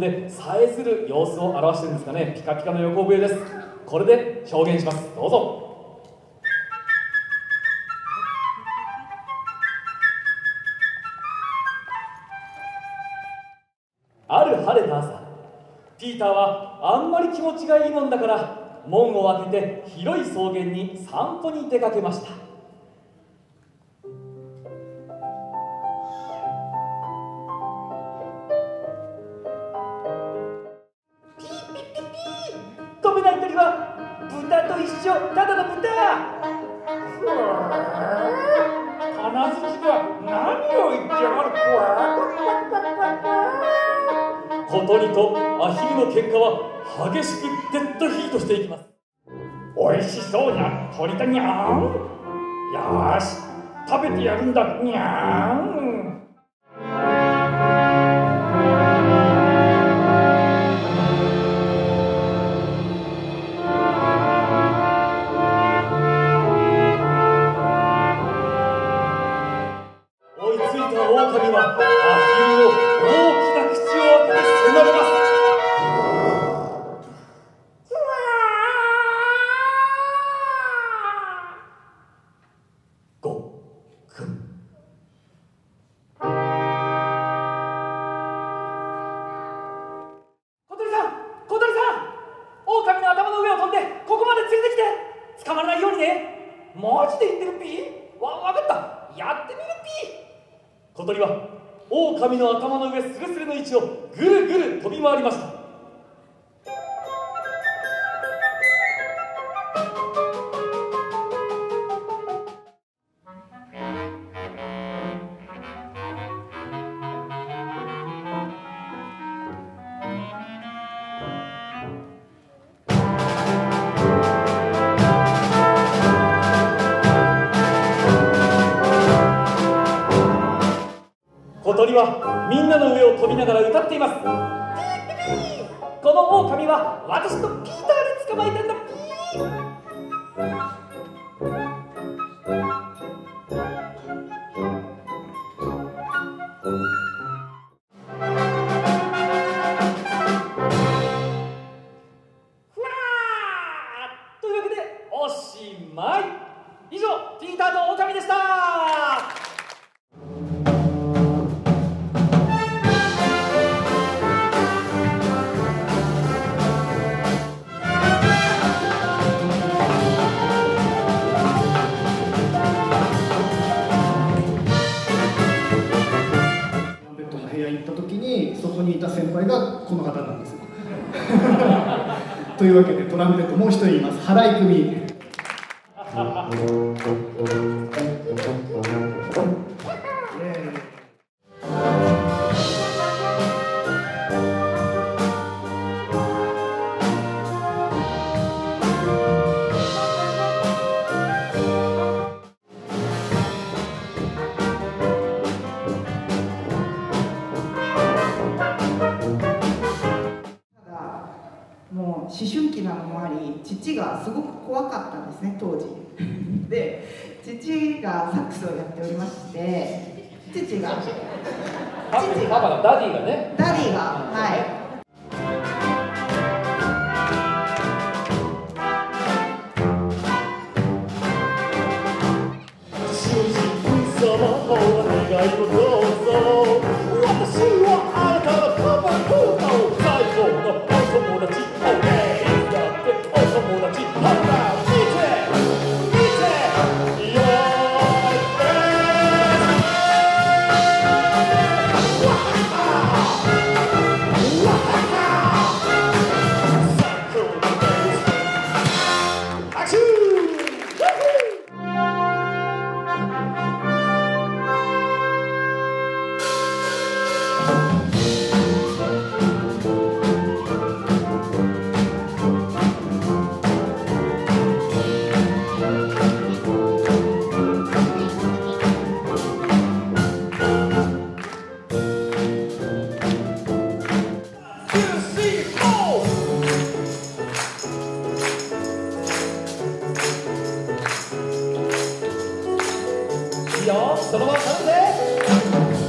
んでさえずる様子を表しているんですかね。ピカピカの横笛です。これで表現します。どうぞ。ある晴れた朝、ピーターはあんまり気持ちがいいもんだから門を開けて広い草原に散歩に出かけました。ことにとアヒルの喧嘩は激しくデッドヒートしていきます。おいしそうな鳥だにゃん。よし食べてやるんだにゃん。追いついた狼はアヒルを大きな口を開けて迫ります。ごっくん。小鳥さん、小鳥さん、狼の頭の上を飛んでここまでついてきて、捕まらないようにね。マジで言ってるピー？わかった、やってみるピー。小鳥は狼の頭の上スレスレの位置をぐるぐる飛び回りました。小鳥はみんなの上を飛びながら歌っています。ピーピーピー、この狼は私とピーターで捕まえたんだピー。ふわー、というわけでおしまい。以上、ピーターと狼でした。この方なんですよというわけでトランペットもう一人います。原郁美。思春期なのもあり、父がすごく怖かったんですね当時で、父がサックスをやっておりまして、パパのダディがね、ダディがはい。そのまま食べて。